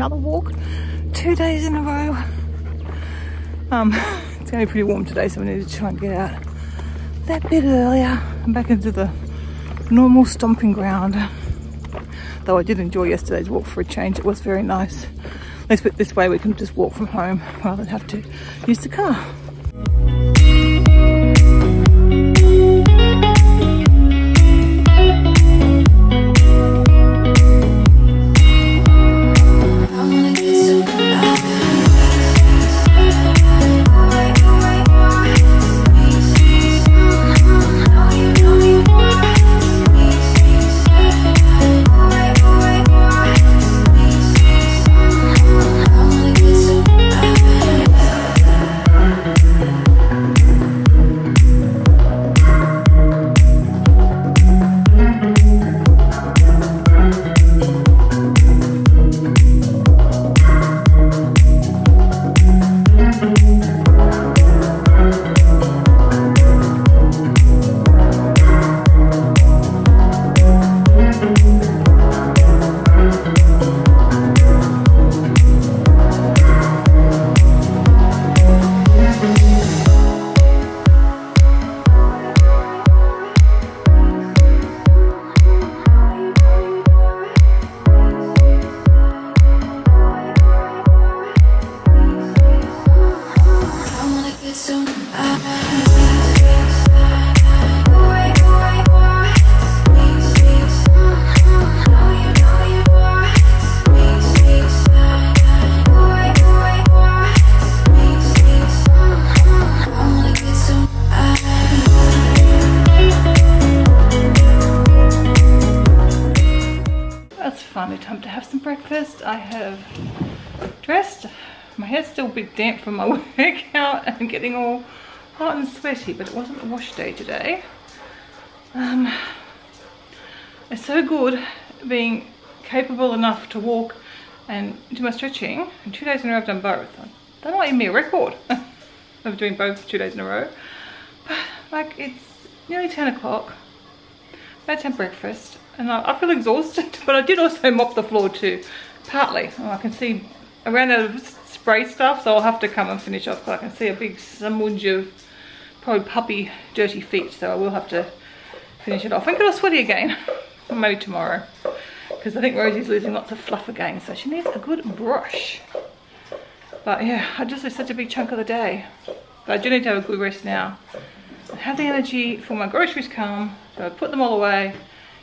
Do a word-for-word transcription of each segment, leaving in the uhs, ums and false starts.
another walk. Two days in a row. Um, it's going to be pretty warm today, so we need to try and get out that bit earlier and back into the normal stomping ground. Though I did enjoy yesterday's walk for a change. It was very nice. Let's put it this way, we can just walk from home rather than have to use the car. Time to have some breakfast. I have dressed. My hair's still a bit damp from my workout and getting all hot and sweaty, but it wasn't a wash day today. Um, it's so good being capable enough to walk and do my stretching. And two days in a row I've done both. That might even be a record of doing both two days in a row. But like, it's nearly ten o'clock. I've had breakfast and I, I feel exhausted, but I did also mop the floor too, partly. Oh, I can see I ran out of spray stuff, so I'll have to come and finish off, because I can see a big smudge of probably puppy dirty feet, so I will have to finish it off and get all sweaty again. Maybe tomorrow, because I think Rosie's losing lots of fluff again, so she needs a good brush. But yeah, I just lose such a big chunk of the day, but I do need to have a good rest now. Have the energy for my groceries come, so I put them all away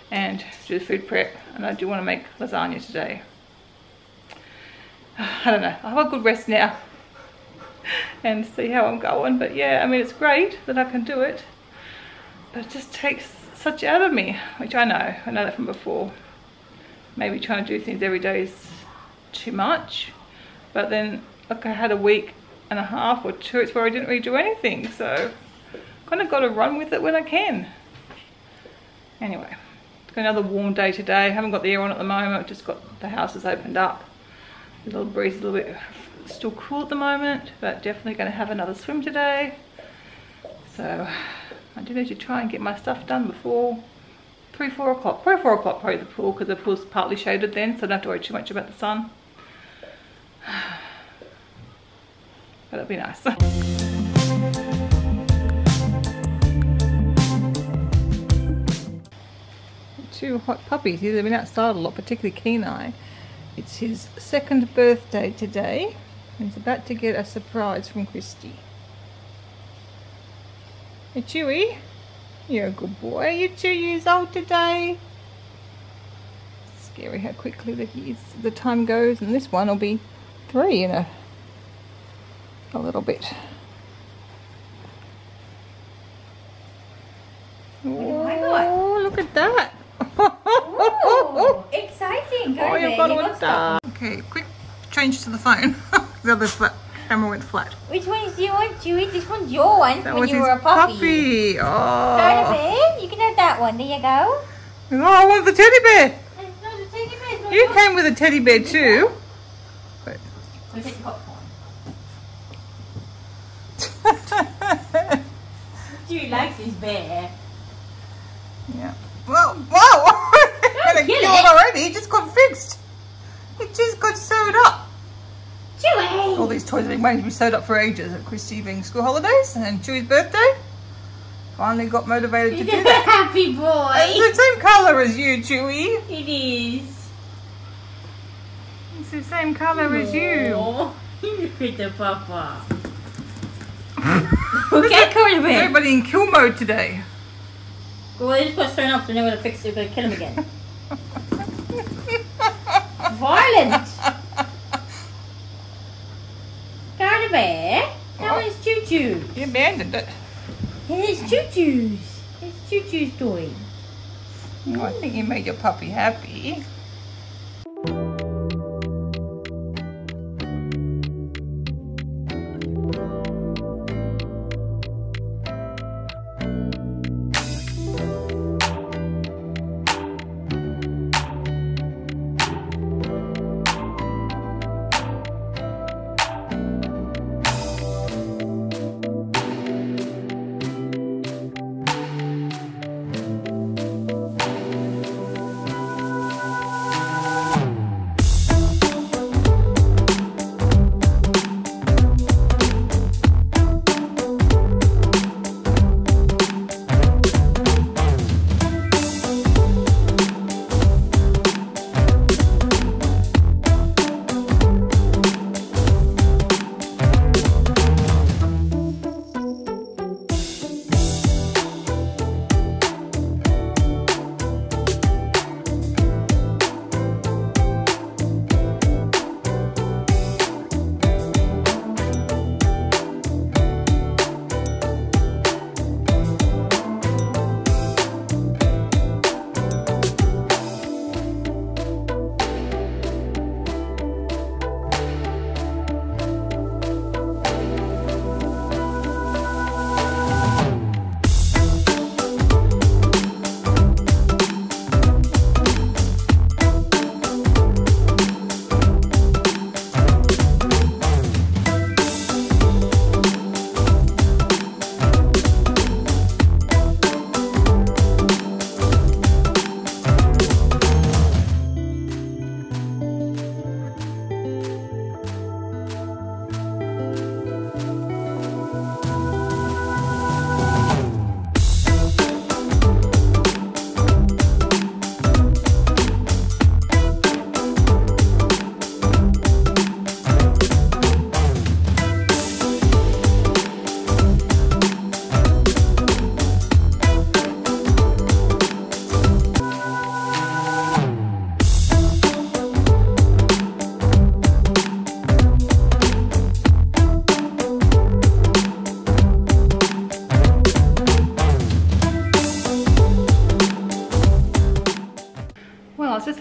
and do the food prep, and I do want to make lasagna today. I don't know, I have a good rest now and see how I'm going, but yeah, I mean, it's great that I can do it, but it just takes such out of me, which I know, I know that from before. Maybe trying to do things every day is too much, but then look, I had a week and a half or two, it's where I didn't really do anything, so kind of got to run with it when I can. Anyway, it's got another warm day today. I haven't got the air on at the moment, just got the house has opened up. The little breeze is a little bit still cool at the moment, but definitely going to have another swim today. So I do need to try and get my stuff done before three, four o'clock. Probably four o'clock, probably the pool, because the pool's partly shaded then, so I don't have to worry too much about the sun. But it'll be nice. Two hot puppies. He's been outside a lot, particularly Kenai. It's his second birthday today, and he's about to get a surprise from Christy. Hey Chewy, you're a good boy. You're two years old today. Scary how quickly the, the time goes, and this one will be three in a, a little bit. Oh my God! Look at that. Ooh, exciting! Go, oh, you've got one star. Okay, quick change to the phone. The other flat, camera went flat. Which one is your one, Chewy? This one's your one that when you were a puppy. puppy. Oh. Right, you can have that one. There you go. No, I want the teddy bear. It's not a teddy bear. Not you yours. Came with a teddy bear too. Wait. I'll take popcorn. Chewy likes his bear. Yeah. Whoa! Whoa! It already. It just got fixed. It just got Where's sewed up? Chewy! All these toys have been waiting to be sewed up for ages at receiving school holidays and then Chewy's birthday. Finally got motivated to do that. Happy boy! It's the same colour as you, Chewy. It is. It's the same colour as you. Look at Papa. Okay, everybody in kill mode today. Well, they just got thrown up, so they're going to fix it, they're going to kill him again. Violent! Koala bear? That was Choo Choo. He abandoned it. Here's Choo Choo's. It's Choo Choo's toy. Oh, I think you made your puppy happy.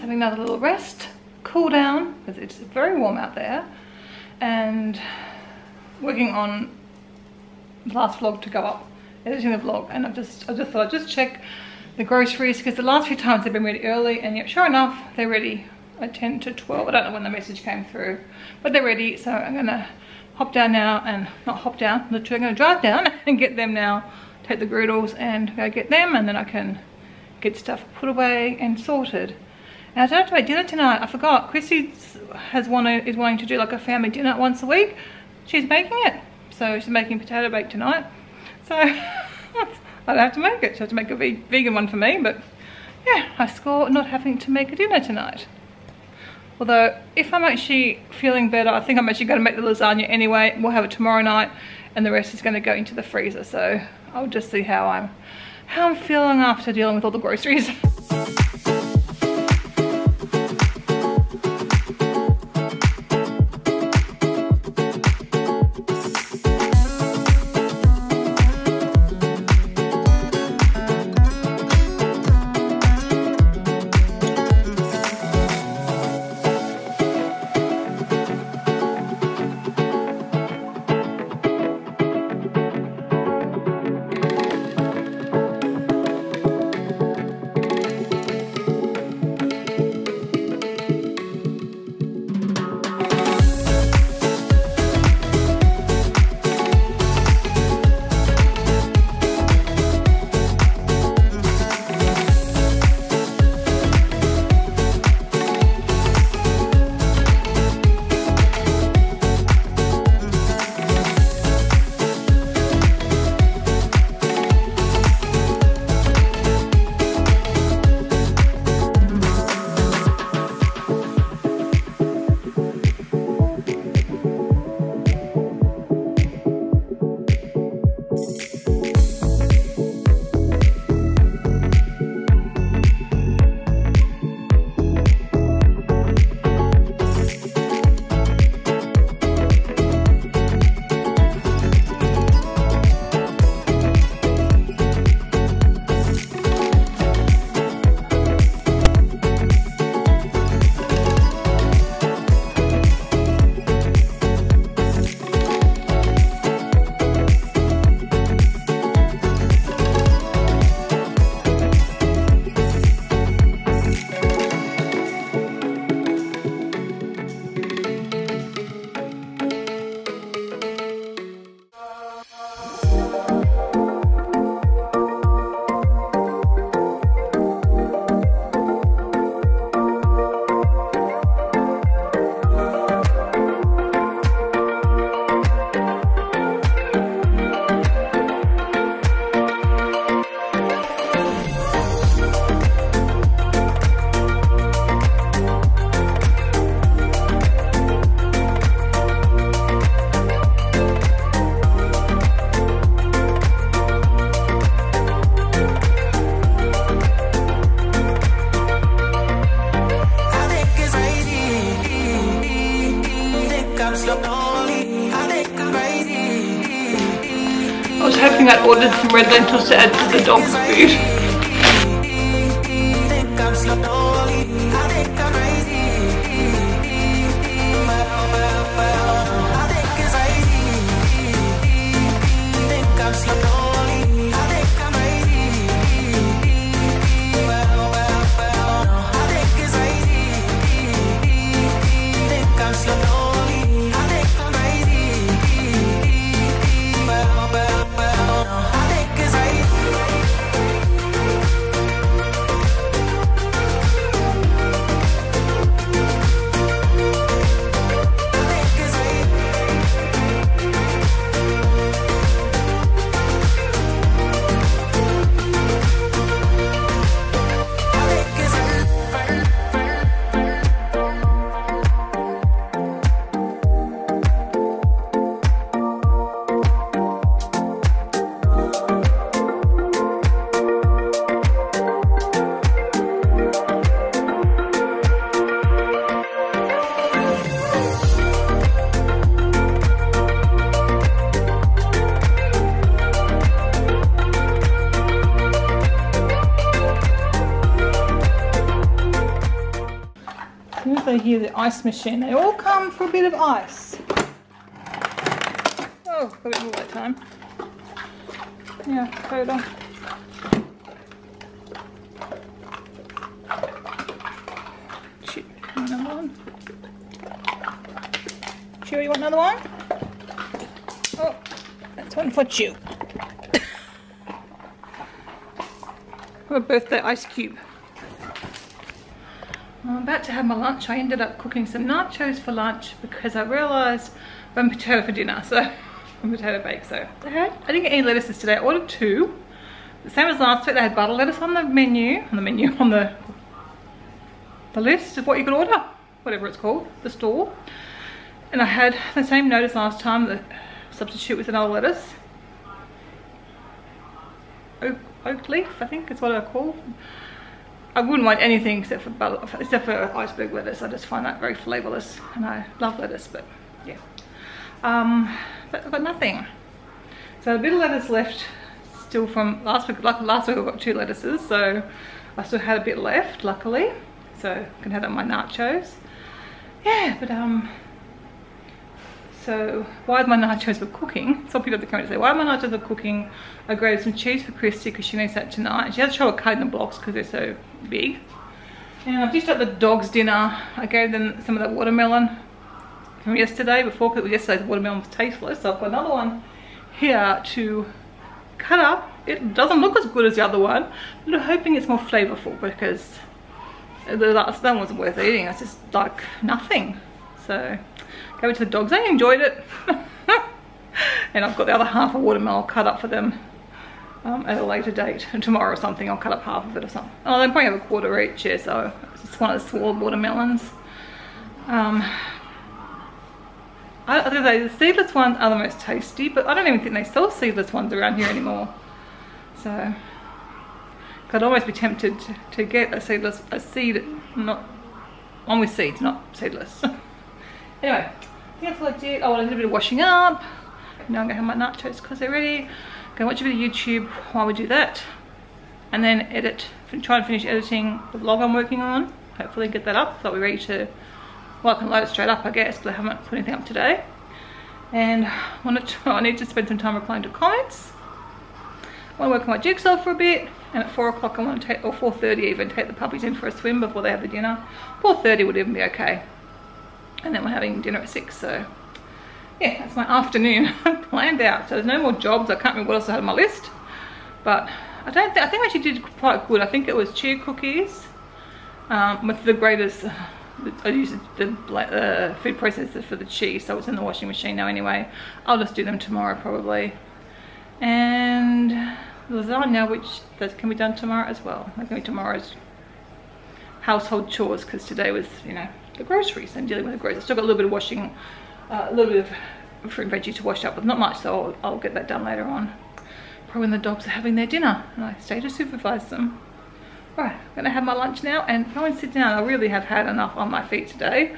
Another little rest, cool down, because it's very warm out there, and working on the last vlog to go up, editing the vlog, and I've just, I just thought I'd just check the groceries, because the last few times they've been really early, and yet sure enough, they're ready at ten to twelve. I don't know when the message came through, but they're ready, so I'm gonna hop down now, and not hop down, literally I'm gonna drive down and get them now, take the groodles and go get them, and then I can get stuff put away and sorted. Now, I don't have to make dinner tonight. I forgot. Chrissy has wanted, is wanting to do like a family dinner once a week. She's making it. So she's making potato bake tonight. So I don't have to make it. She'll have to make a vegan one for me. But yeah, I score not having to make a dinner tonight. Although if I'm actually feeling better, I think I'm actually going to make the lasagna anyway. We'll have it tomorrow night, and the rest is going to go into the freezer. So I'll just see how I'm how I'm feeling after dealing with all the groceries. I'm so lonely. I think I'm crazy. I was hoping I'd ordered some red lentils to add to the dog's food. I think I'm so lonely. I think I'm crazy. I think it's crazy. I think I'm so lonely. I think I'm crazy. I think it's crazy. I think I'm so lonely. I think I'm crazy. I think it's crazy. I hear the ice machine. They all come for a bit of ice. Oh, got it all that time. Yeah, coat on. Chew, another one. Chew, you want another one? Oh, that's one for Chew. Have a birthday ice cube. I'm about to have my lunch. I ended up cooking some nachos for lunch because I realised I'm potato for dinner, so I'm potato bake. So I had, I didn't get any lettuces today. I ordered two. The same as last week. They had butter lettuce on the menu, on the menu, on the the list of what you could order, whatever it's called, the store. And I had the same notice last time. The substitute was another lettuce, oak, oak leaf, I think is what I call. I wouldn't want anything except for butter, except for iceberg lettuce. I just find that very flavourless, and I love lettuce, but yeah. Um, but I've got nothing. So a bit of lettuce left still from last week. Like last week, I got two lettuces, so I still had a bit left, luckily. So I can have that on my nachos. Yeah, but um. So why my nachos were cooking? Some people have the comment say, why my nachos were cooking? I grabbed some cheese for Christy because she needs that tonight. She has trouble cutting the blocks because they're so big. And I've dished up the dog's dinner. I gave them some of that watermelon from yesterday. Before, because yesterday's watermelon was tasteless. So I've got another one here to cut up. It doesn't look as good as the other one, but I'm hoping it's more flavourful because the last one wasn't worth eating. It's just like nothing. So gave it to the dogs. They enjoyed it. And I've got the other half of watermelon I'll cut up for them um, at a later date. And tomorrow or something I'll cut up half of it or something. Oh, they probably have a quarter each, yeah, so it's just one of the small watermelons. Um, I, I think the seedless ones are the most tasty, but I don't even think they sell seedless ones around here anymore. So I'd always be tempted to, to get a seedless, a seed, not, one with seeds, not seedless. Anyway, I think that's all I did. Oh, I did a bit of washing up. Now I'm going to have my nachos because they're ready. Go watch a bit of YouTube while we do that. And then edit, try and finish editing the vlog I'm working on. Hopefully get that up so we're ready to, well, I can load it straight up, I guess, because I haven't put anything up today. And I, want to, I need to spend some time replying to comments. I want to work on my jigsaw for a bit. And at four o'clock I want to take, or four thirty even, take the puppies in for a swim before they have the dinner. four thirty would even be okay. And then we're having dinner at six, so yeah, that's my afternoon planned out. So there's no more jobs. I can't remember what else I had on my list, but I don't think I think I actually did quite good. I think it was chia cookies um, with the greatest. Uh, I used the uh, food processor for the cheese, so it's in the washing machine now anyway. I'll just do them tomorrow probably, and lasagna, which that can be done tomorrow as well. That can be tomorrow's household chores because today was, you know, the groceries and dealing with the groceries. Still got a little bit of washing, uh, a little bit of fruit and veggie to wash up, but not much, so I'll, I'll get that done later on. Probably when the dogs are having their dinner and I stay to supervise them. Right, I'm gonna have my lunch now and go and sit down. I really have had enough on my feet today.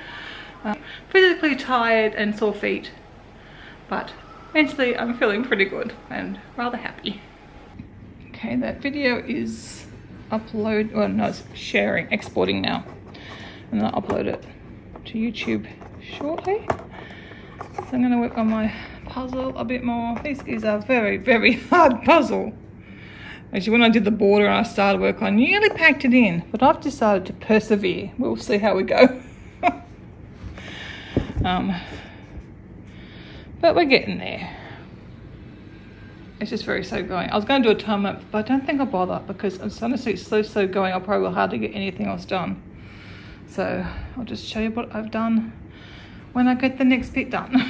uh, physically tired and sore feet, but mentally I'm feeling pretty good and rather happy. Okay, that video is upload, well no, it's sharing, exporting now, and then I'll upload it to YouTube shortly. So I'm going to work on my puzzle a bit more. This is a very, very hard puzzle. Actually, when I did the border and I started work, I nearly packed it in, but I've decided to persevere. We'll see how we go. um, but we're getting there. It's just very slow going. I was going to do a time lapse, but I don't think I'll bother because I'm starting to see it's so slow going. I'll probably hardly get anything else done. So I'll just show you what I've done when I get the next bit done.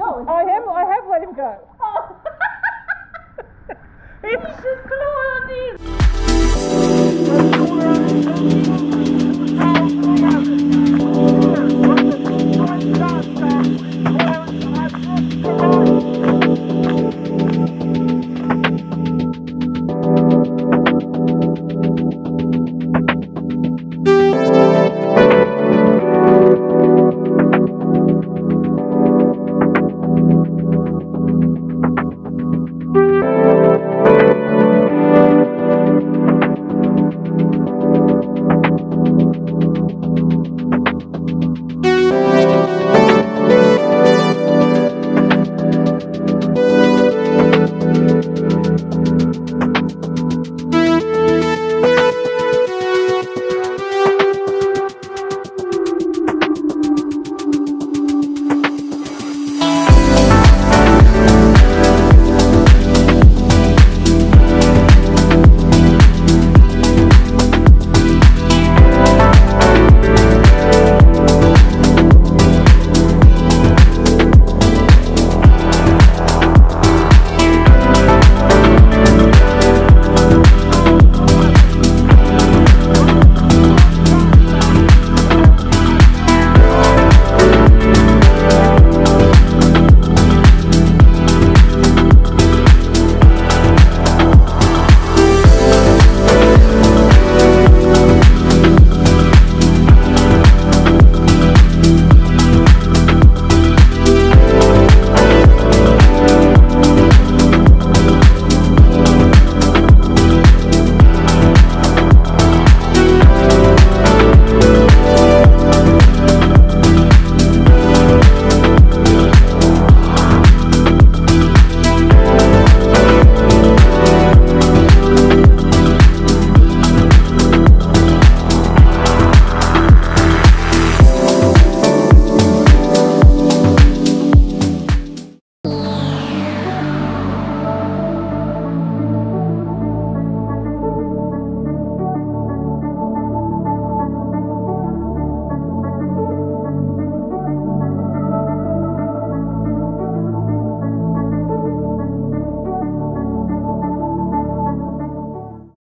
I have, I have let him go. Oh. It's just glorious.